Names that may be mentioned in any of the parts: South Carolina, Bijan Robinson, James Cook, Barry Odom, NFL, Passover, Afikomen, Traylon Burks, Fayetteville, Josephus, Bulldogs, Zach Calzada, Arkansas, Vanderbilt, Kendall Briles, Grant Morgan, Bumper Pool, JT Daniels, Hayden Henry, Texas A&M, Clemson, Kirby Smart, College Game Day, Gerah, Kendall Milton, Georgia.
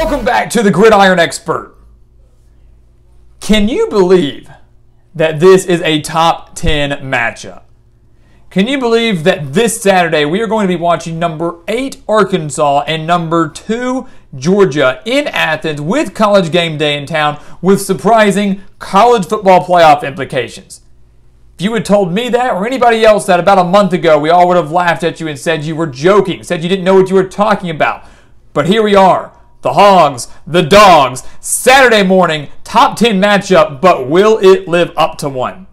Welcome back to the Gridiron Expert. Can you believe that this is a top 10 matchup? Can you believe that this Saturday we are going to be watching number 8 Arkansas and number 2 Georgia in Athens with College Game Day in town with surprising college football playoff implications? If you had told me that or anybody else that about a month ago, we all would have laughed at you and said you were joking, said you didn't know what you were talking about. But here we are. The Hogs, the Dogs, Saturday morning, top 10 matchup, but will it live up to one?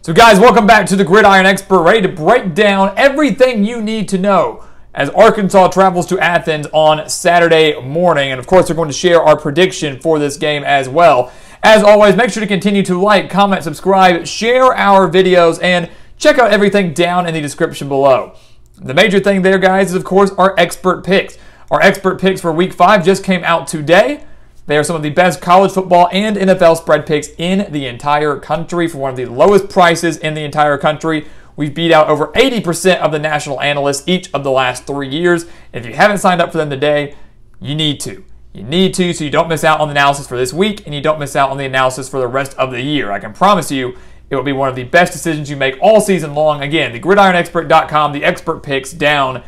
So guys, welcome back to the Gridiron Expert, ready to break down everything you need to know as Arkansas travels to Athens on Saturday morning. And of course, we're going to share our prediction for this game as well. As always, make sure to continue to like, comment, subscribe, share our videos, and check out everything down in the description below. The major thing there, guys, is of course our expert picks. Our expert picks for Week 5 just came out today. They are some of the best college football and NFL spread picks in the entire country for one of the lowest prices in the entire country. We've beat out over 80% of the national analysts each of the last 3 years. If you haven't signed up for them today, you need to. You need to so you don't miss out on the analysis for this week and you don't miss out on the analysis for the rest of the year. I can promise you it will be one of the best decisions you make all season long. Again, thegridironexpert.com, the expert picks down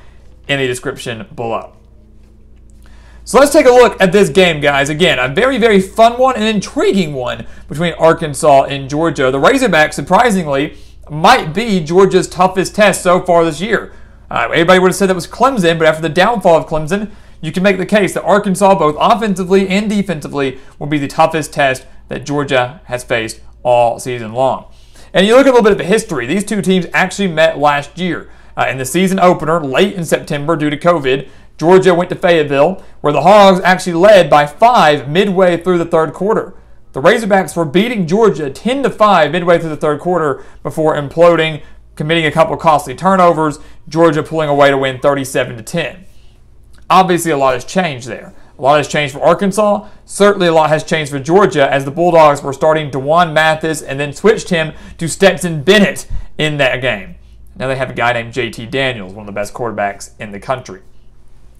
in the description below. So let's take a look at this game, guys. Again, a very, very fun one, an intriguing one between Arkansas and Georgia. The Razorbacks, surprisingly, might be Georgia's toughest test so far this year. Everybody would have said that was Clemson, but after the downfall of Clemson, you can make the case that Arkansas, both offensively and defensively, will be the toughest test that Georgia has faced all season long. And you look at a little bit of the history. These two teams actually met last year in the season opener late in September due to COVID. Georgia went to Fayetteville, where the Hogs actually led by 5 midway through the third quarter. The Razorbacks were beating Georgia 10-5 midway through the third quarter before imploding, committing a couple costly turnovers, Georgia pulling away to win 37-10. Obviously, a lot has changed there. A lot has changed for Arkansas. Certainly, a lot has changed for Georgia as the Bulldogs were starting DeJuan Mathis and then switched him to Stetson Bennett in that game. Now they have a guy named JT Daniels, one of the best quarterbacks in the country.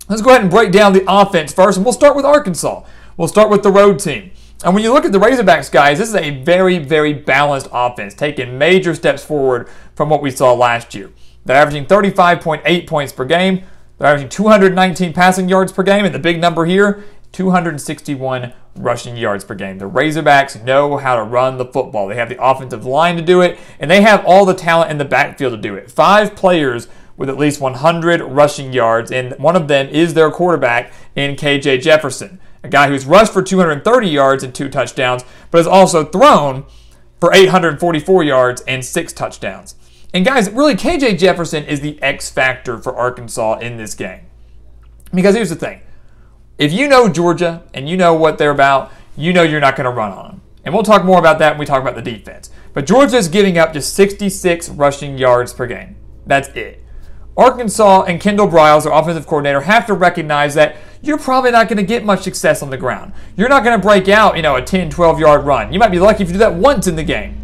Let's go ahead and break down the offense first, and we'll start with Arkansas. We'll start with the road team. And when you look at the Razorbacks, guys, this is a very, very balanced offense, taking major steps forward from what we saw last year. They're averaging 35.8 points per game. They're averaging 219 passing yards per game, and the big number here, 261 rushing yards per game. The Razorbacks know how to run the football. They have the offensive line to do it, and they have all the talent in the backfield to do it. 5 players with at least 100 rushing yards, and one of them is their quarterback in K.J. Jefferson, a guy who's rushed for 230 yards and 2 touchdowns, but has also thrown for 844 yards and 6 touchdowns. And guys, really, K.J. Jefferson is the X factor for Arkansas in this game. Because here's the thing. If you know Georgia and you know what they're about, you know you're not going to run on them. And we'll talk more about that when we talk about the defense. But Georgia's giving up just 66 rushing yards per game. That's it. Arkansas and Kendall Briles, their offensive coordinator, have to recognize that you're probably not going to get much success on the ground. You're not going to break out, a 10, 12-yard run. You might be lucky if you do that once in the game.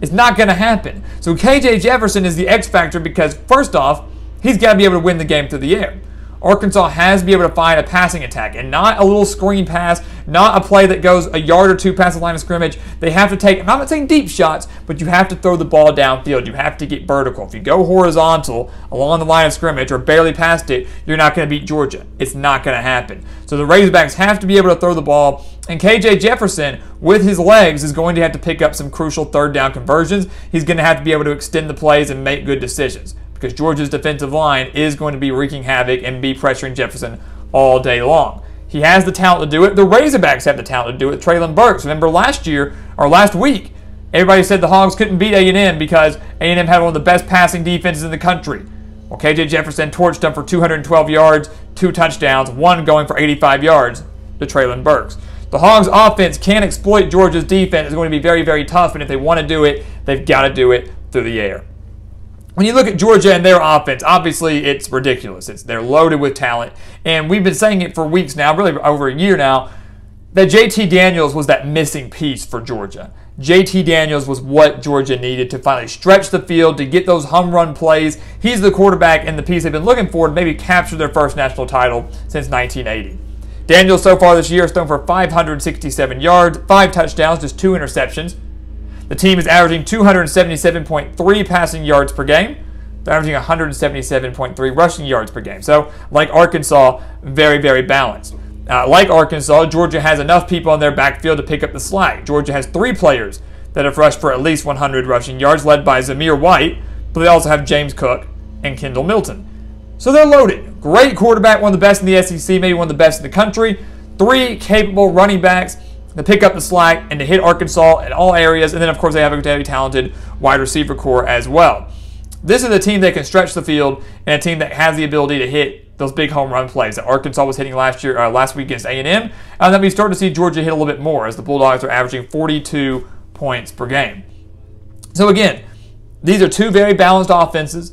It's not going to happen. So K.J. Jefferson is the X factor because, first off, he's got to be able to win the game through the air. Arkansas has to be able to find a passing attack and not a little screen pass, not a play that goes a yard or 2 past the line of scrimmage. They have to take, I'm not saying deep shots, but you have to throw the ball downfield. You have to get vertical. If you go horizontal along the line of scrimmage or barely past it, you're not going to beat Georgia. It's not going to happen. So the Razorbacks have to be able to throw the ball, and K.J. Jefferson, with his legs, is going to have to pick up some crucial third down conversions. He's going to have to be able to extend the plays and make good decisions, because Georgia's defensive line is going to be wreaking havoc and be pressuring Jefferson all day long. He has the talent to do it. The Razorbacks have the talent to do it. Traylon Burks, remember last week, everybody said the Hogs couldn't beat A&M because A&M had one of the best passing defenses in the country. Well, K.J. Jefferson torched them for 212 yards, 2 touchdowns, 1 going for 85 yards to Traylon Burks. The Hogs offense can exploit Georgia's defense. It's going to be very, very tough, and if they want to do it, they've got to do it through the air. When you look at Georgia and their offense, obviously it's ridiculous. They're loaded with talent. And we've been saying it for weeks now, really over a year now, that JT Daniels was that missing piece for Georgia. JT Daniels was what Georgia needed to finally stretch the field, to get those home run plays. He's the quarterback and the piece they've been looking for to maybe capture their first national title since 1980. Daniels so far this year has thrown for 567 yards, 5 touchdowns, just 2 interceptions. The team is averaging 277.3 passing yards per game. They're averaging 177.3 rushing yards per game. So, like Arkansas, very, very balanced. Like Arkansas, Georgia has enough people on their backfield to pick up the slack. Georgia has 3 players that have rushed for at least 100 rushing yards, led by Zamir White, but they also have James Cook and Kendall Milton. So they're loaded. Great quarterback, one of the best in the SEC, maybe one of the best in the country. 3 capable running backs to pick up the slack and to hit Arkansas in all areas. And then, of course, they have a very talented wide receiver core as well. This is a team that can stretch the field and a team that has the ability to hit those big home run plays that Arkansas was hitting last week against A&M. And then we start to see Georgia hit a little bit more as the Bulldogs are averaging 42 points per game. So again, these are 2 very balanced offenses.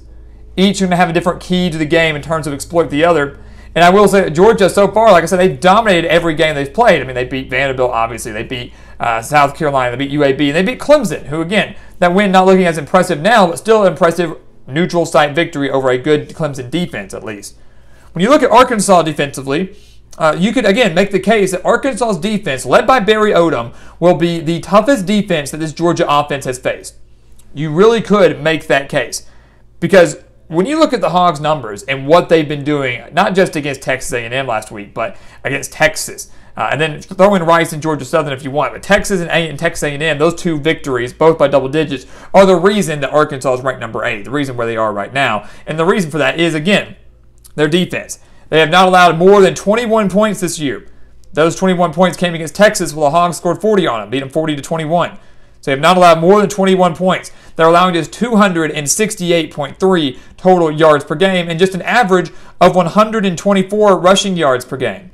Each going to have a different key to the game in terms of exploit the other. And I will say Georgia so far, like I said, they've dominated every game they've played. I mean, they beat Vanderbilt, obviously. They beat South Carolina. They beat UAB. And they beat Clemson, who, again, that win not looking as impressive now, but still an impressive neutral site victory over a good Clemson defense, at least. When you look at Arkansas defensively, you could, again, make the case that Arkansas's defense, led by Barry Odom, will be the toughest defense that this Georgia offense has faced. You really could make that case because when you look at the Hogs' numbers and what they've been doing, not just against Texas A&M last week, but against Texas, and then throw in Rice and Georgia Southern if you want, but Texas and Texas A&M, those 2 victories, both by double digits, are the reason that Arkansas is ranked number 8, the reason where they are right now. And the reason for that is, again, their defense. They have not allowed more than 21 points this year. Those 21 points came against Texas where the Hogs scored 40 on them, beat them 40-21. So they have not allowed more than 21 points. They're allowing just 268.3 total yards per game and just an average of 124 rushing yards per game.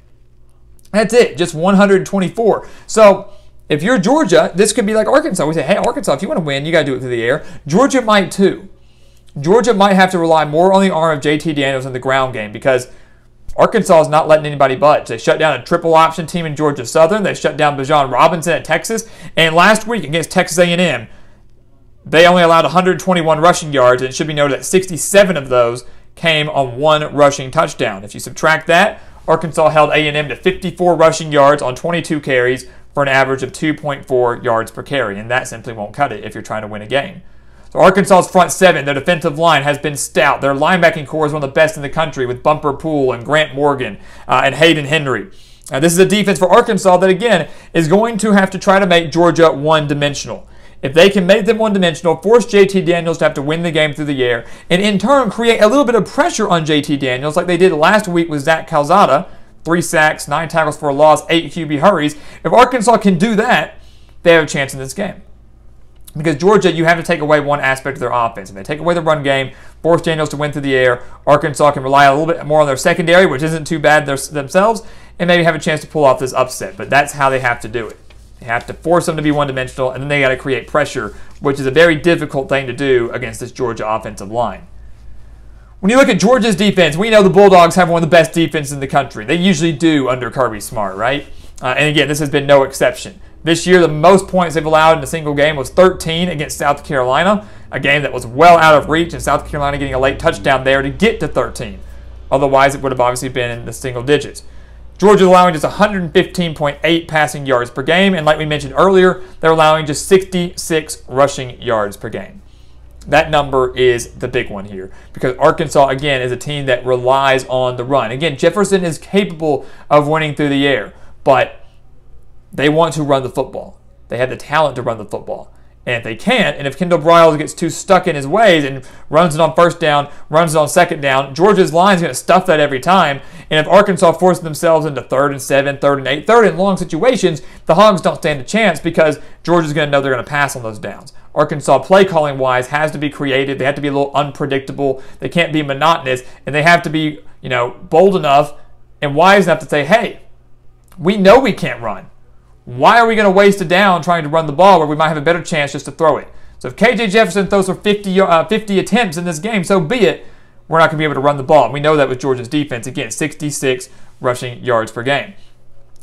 That's it, just 124. So if you're Georgia, this could be like Arkansas. We say, hey, Arkansas, if you want to win, you got to do it through the air. Georgia might too. Georgia might have to rely more on the arm of JT Daniels in the ground game because Arkansas is not letting anybody budge. They shut down a triple option team in Georgia Southern. They shut down Bijan Robinson at Texas. And last week against Texas A&M, they only allowed 121 rushing yards. And it should be noted that 67 of those came on 1 rushing touchdown. If you subtract that, Arkansas held A&M to 54 rushing yards on 22 carries for an average of 2.4 yards per carry. And that simply won't cut it if you're trying to win a game. So Arkansas's front 7, their defensive line has been stout. Their linebacking core is one of the best in the country with Bumper Pool and Grant Morgan and Hayden Henry. This is a defense for Arkansas that, again, is going to have to try to make Georgia one-dimensional. If they can make them one-dimensional, force JT Daniels to have to win the game through the air, and in turn create a little bit of pressure on JT Daniels like they did last week with Zach Calzada, 3 sacks, 9 tackles for a loss, 8 QB hurries. If Arkansas can do that, they have a chance in this game. Because Georgia, you have to take away one aspect of their offense. If they take away the run game, force Daniels to win through the air, Arkansas can rely a little bit more on their secondary, which isn't too bad themselves, and maybe have a chance to pull off this upset. But that's how they have to do it. They have to force them to be one-dimensional, and then they got to create pressure, which is a very difficult thing to do against this Georgia offensive line. When you look at Georgia's defense, we know the Bulldogs have one of the best defenses in the country. They usually do under Kirby Smart, right? And again, this has been no exception. This year, the most points they've allowed in a single game was 13 against South Carolina, a game that was well out of reach, and South Carolina getting a late touchdown there to get to 13. Otherwise, it would have obviously been in the single digits. Georgia's allowing just 115.8 passing yards per game, and like we mentioned earlier, they're allowing just 66 rushing yards per game. That number is the big one here because Arkansas, again, is a team that relies on the run. Again, Jefferson is capable of winning through the air, but they want to run the football. They have the talent to run the football. And if they can't, and if Kendall Briles gets too stuck in his ways and runs it on first down, runs it on second down, Georgia's line is going to stuff that every time. And if Arkansas forces themselves into 3rd and 7, 3rd and 8, 3rd and long situations, the Hogs don't stand a chance because Georgia's going to know they're going to pass on those downs. Arkansas play calling wise has to be creative. They have to be a little unpredictable. They can't be monotonous. And they have to be, you know, bold enough and wise enough to say, hey, we know we can't run. Why are we going to waste a down trying to run the ball where we might have a better chance just to throw it? So if K.J. Jefferson throws for 50 attempts in this game, so be it. We're not going to be able to run the ball. We know that with Georgia's defense. Again, 66 rushing yards per game.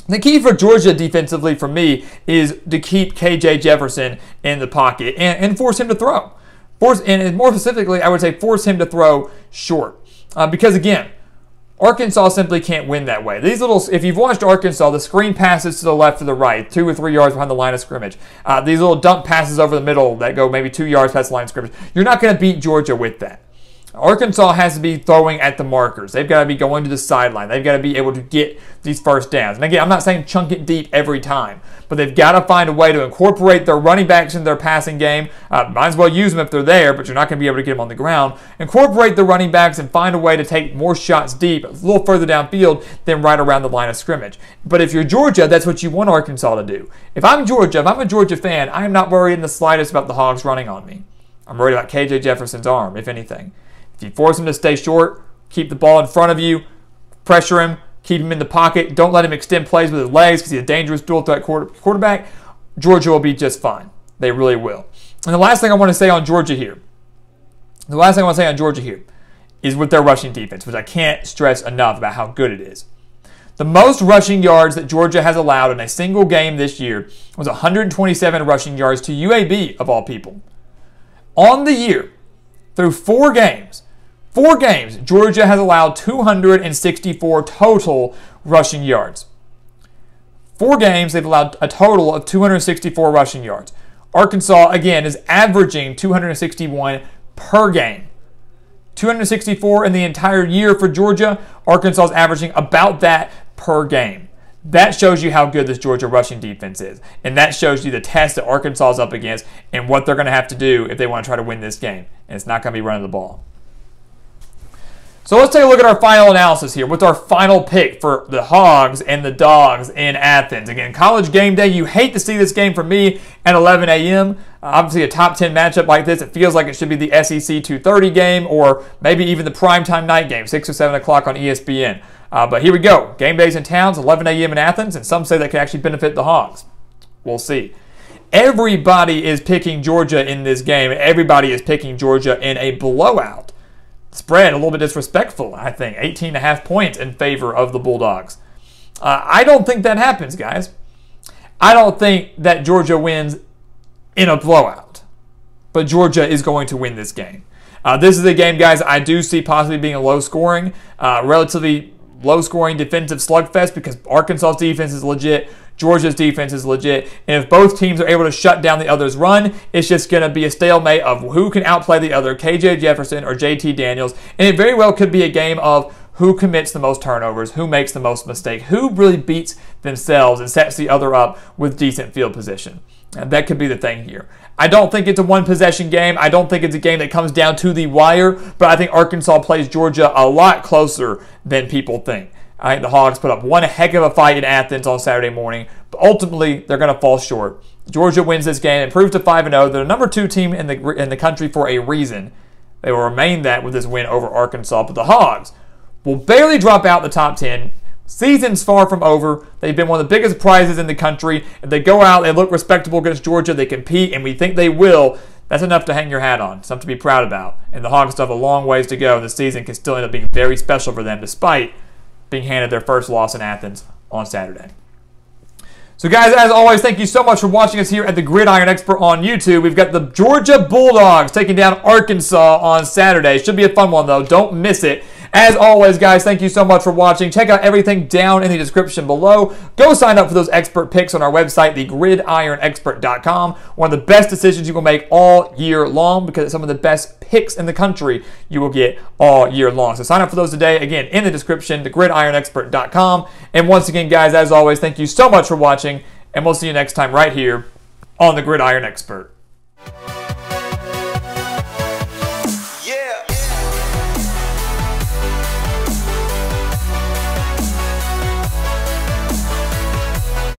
The key for Georgia defensively for me is to keep K.J. Jefferson in the pocket and force him to throw. And more specifically, I would say force him to throw short. Because again, Arkansas simply can't win that way. These little, if you've watched Arkansas, the screen passes to the left or the right, 2 or 3 yards behind the line of scrimmage. These little dump passes over the middle that go maybe 2 yards past the line of scrimmage. You're not going to beat Georgia with that. Arkansas has to be throwing at the markers. They've got to be going to the sideline. They've got to be able to get these first downs. And again, I'm not saying chunk it deep every time, but they've got to find a way to incorporate their running backs into their passing game. Might as well use them if they're there, but you're not going to be able to get them on the ground. Incorporate the running backs and find a way to take more shots deep, a little further downfield than right around the line of scrimmage. But if you're Georgia, that's what you want Arkansas to do. If I'm Georgia, if I'm a Georgia fan, I am not worried in the slightest about the Hogs running on me. I'm worried about K.J. Jefferson's arm, if anything. If you force him to stay short, keep the ball in front of you, pressure him, keep him in the pocket, don't let him extend plays with his legs because he's a dangerous dual-threat quarterback, Georgia will be just fine. They really will. And the last thing I want to say on Georgia here, is with their rushing defense, which I can't stress enough about how good it is. The most rushing yards that Georgia has allowed in a single game this year was 127 rushing yards to UAB, of all people. On the year, through four games, Georgia has allowed 264 total rushing yards. 4 games, they've allowed a total of 264 rushing yards. Arkansas, again, is averaging 261 per game. 264 in the entire year for Georgia. Arkansas is averaging about that per game. That shows you how good this Georgia rushing defense is. And that shows you the test that Arkansas is up against and what they're going to have to do if they want to try to win this game. And it's not going to be running the ball. So let's take a look at our final analysis here with our final pick for the Hogs and the Dogs in Athens. Again, College Game Day. You hate to see this game from me at 11 a.m. Obviously, a top 10 matchup like this, it feels like it should be the SEC 2:30 game or maybe even the primetime night game, 6 or 7 o'clock on ESPN. But here we go. Game days in towns, 11 a.m. in Athens, and some say that could actually benefit the Hogs. We'll see. Everybody is picking Georgia in this game. Everybody is picking Georgia in a blowout. Spread a little bit disrespectful, I think. 18.5 points in favor of the Bulldogs. I don't think that happens, guys. I don't think that Georgia wins in a blowout. But Georgia is going to win this game. This is a game, guys, I do see possibly being a low-scoring, relatively low-scoring defensive slugfest because Arkansas's defense is legit. Georgia's defense is legit. And if both teams are able to shut down the other's run, it's just going to be a stalemate of who can outplay the other, K.J. Jefferson or JT Daniels. And it very well could be a game of who commits the most turnovers, who makes the most mistakes, who really beats themselves and sets the other up with decent field position. And that could be the thing here. I don't think it's a one-possession game. I don't think it's a game that comes down to the wire, but I think Arkansas plays Georgia a lot closer than people think. I think the Hogs put up one heck of a fight in Athens on Saturday morning, but ultimately they're going to fall short. Georgia wins this game, improves to 5-0. They're the number 2 team in the country for a reason. They will remain that with this win over Arkansas, but the Hogs will barely drop out the top 10. Season's far from over. They've been one of the biggest prizes in the country. If they go out, they look respectable against Georgia, they compete, and we think they will. That's enough to hang your hat on, something to be proud about. And the Hogs have a long ways to go. The season can still end up being very special for them, despite being handed their first loss in Athens on Saturday. So guys, as always, thank you so much for watching us here at the Gridiron Expert on YouTube. We've got the Georgia Bulldogs taking down Arkansas on Saturday. Should be a fun one, though. Don't miss it. As always, guys, thank you so much for watching. Check out everything down in the description below. Go sign up for those expert picks on our website, thegridironexpert.com. One of the best decisions you will make all year long because it's some of the best picks in the country you will get all year long. So sign up for those today. Again, in the description, thegridironexpert.com. And once again, guys, as always, thank you so much for watching, and we'll see you next time right here on the Gridiron Expert.